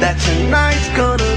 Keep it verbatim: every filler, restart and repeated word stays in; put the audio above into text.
that tonight's gonna